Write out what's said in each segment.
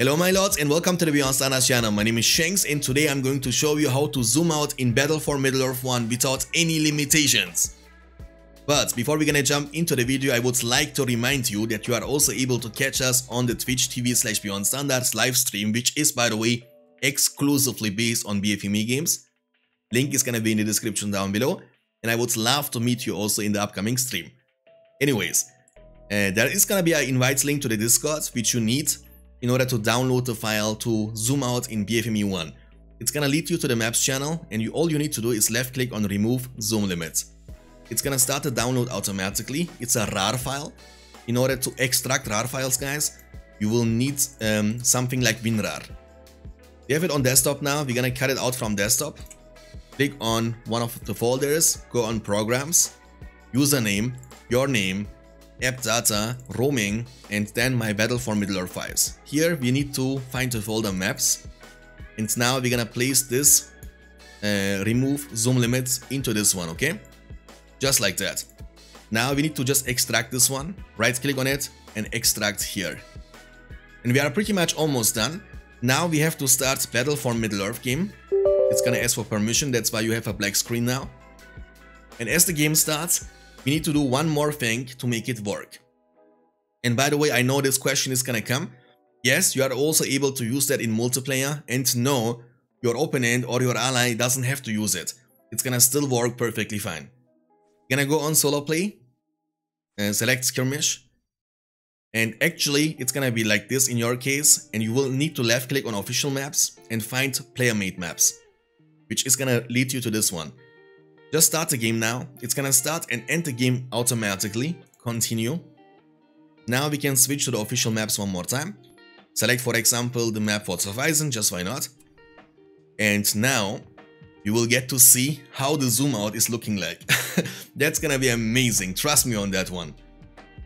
Hello my lords and welcome to the BeyondStandards channel. My name is Shanks and today I'm going to show you how to zoom out in Battle for Middle Earth 1 without any limitations. But before we're gonna jump into the video, I would like to remind you that you are also able to catch us on the twitch.tv/BeyondStandards live stream, which is by the way exclusively based on BFME games. Link is gonna be in the description down below and I would love to meet you also in the upcoming stream. Anyways, there is gonna be an invite link to the Discord which you need in order to download the file to zoom out in BFME 1. It's gonna lead you to the maps channel and all you need to do is left click on remove zoom limits. It's gonna start the download automatically. It's a RAR file. In order to extract RAR files, guys, you will need something like WinRAR. We have it on desktop now. We're gonna cut it out from desktop. Click on one of the folders, go on programs, username, your name, app data, roaming, and then my Battle for Middle Earth files. Here we need to find the folder maps, and now we're gonna place this remove zoom limits into this one, okay? Just like that. Now we need to just extract this one, right click on it and extract here. And we are pretty much almost done. Now we have to start Battle for Middle Earth game. It's gonna ask for permission, that's why you have a black screen now. And as the game starts, we need to do one more thing to make it work. And by the way, I know this question is gonna come. Yes, you are also able to use that in multiplayer, and no, your opponent or your ally doesn't have to use it. It's gonna still work perfectly fine. Gonna go on solo play and select skirmish. And actually, it's gonna be like this in your case, and you will need to left click on official maps and find player made maps, which is gonna lead you to this one. Just start the game now. It's gonna start and end the game automatically. Continue. Now we can switch to the official maps one more time. Select, for example, the map Forth of Eisen, just why not? And now you will get to see how the zoom out is looking like. That's gonna be amazing. Trust me on that one.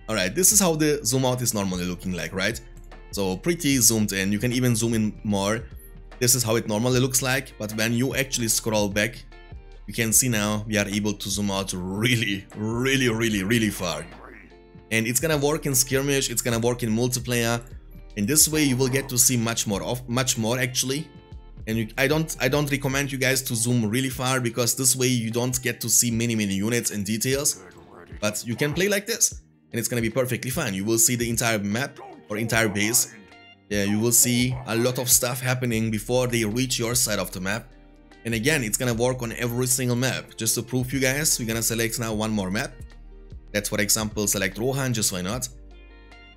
Alright, this is how the zoom out is normally looking like, right? So pretty zoomed in. You can even zoom in more. This is how it normally looks like, but when you actually scroll back, you can see now we are able to zoom out really far. And it's gonna work in skirmish, it's gonna work in multiplayer. In this way you will get to see much more actually. And I don't recommend you guys to zoom really far, because this way you don't get to see many units and details. But you can play like this and it's gonna be perfectly fine. You will see the entire map or entire base. Yeah, you will see a lot of stuff happening before they reach your side of the map. And again, it's gonna work on every single map. Just to prove you guys, we're gonna select now one more map. That's, for example, select Rohan, just why not?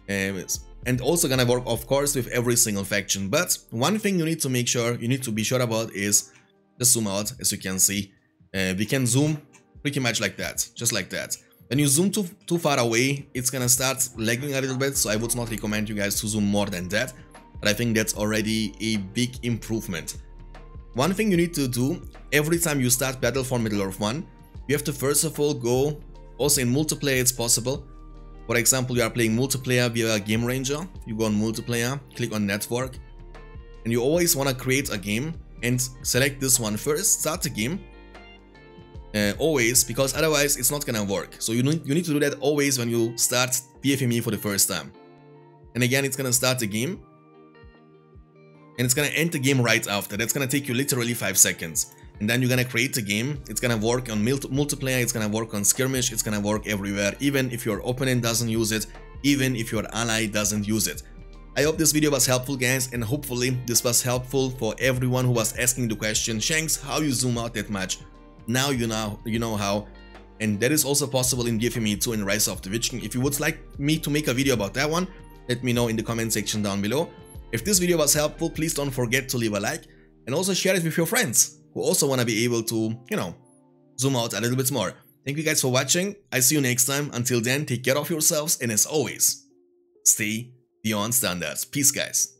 And also gonna work, of course, with every single faction. But one thing you need to make sure, you need to be sure about is the zoom out, as you can see. We can zoom pretty much like that, just like that. When you zoom too far away, it's gonna start lagging a little bit, so I would not recommend you guys to zoom more than that. But I think that's already a big improvement. One thing you need to do every time you start Battle for Middle Earth 1, you have to first of all go, also in multiplayer it's possible. For example, you are playing multiplayer via Game Ranger, you go on multiplayer, click on network, and you always want to create a game and select this one first, start the game, always, because otherwise it's not gonna work. So you need to do that always when you start BFME for the first time. And again, it's gonna start the game. And it's gonna end the game right after. That's gonna take you literally 5 seconds. And then you're gonna create the game. It's gonna work on multiplayer, it's gonna work on skirmish, it's gonna work everywhere, even if your opponent doesn't use it, even if your ally doesn't use it. I hope this video was helpful, guys, and hopefully this was helpful for everyone who was asking the question, Shanks, how you zoom out that much? Now you know how. And that is also possible in BFME 2 and Rise of the Witch King. If you would like me to make a video about that one, let me know in the comment section down below. If this video was helpful, please don't forget to leave a like and also share it with your friends who also want to be able to, you know, zoom out a little bit more. Thank you guys for watching. I see you next time. Until then, take care of yourselves and as always, stay beyond standards. Peace, guys.